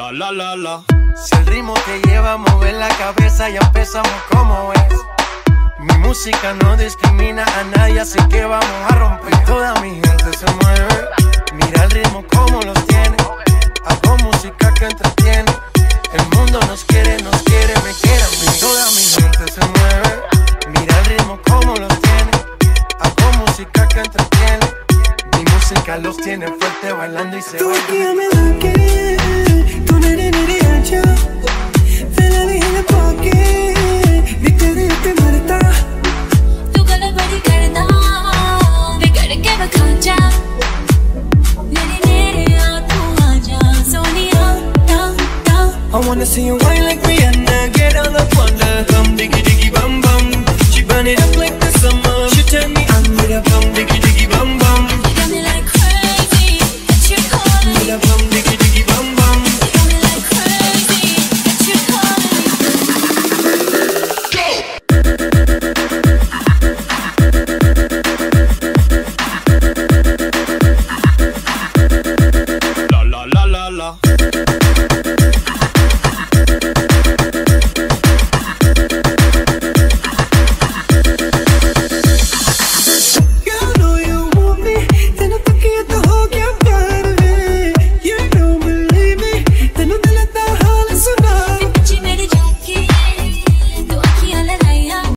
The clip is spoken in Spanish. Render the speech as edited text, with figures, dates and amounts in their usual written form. la la la la. Si el ritmo te lleva a mover la cabeza, ya empezamos como es. Mi música no discrimina a nadie, así que vamos a romper. Y toda mi gente se mueve, mira el ritmo como los tiene. Hago música que entretiene, el mundo nos quiere, me quiere a mí. Y toda mi gente se mueve, mira el ritmo como los tiene. Hago música que entretiene, mi música los tiene fuerte bailando y se baila. I wanna see you wine like Rihanna. Get on the floor, come dig it.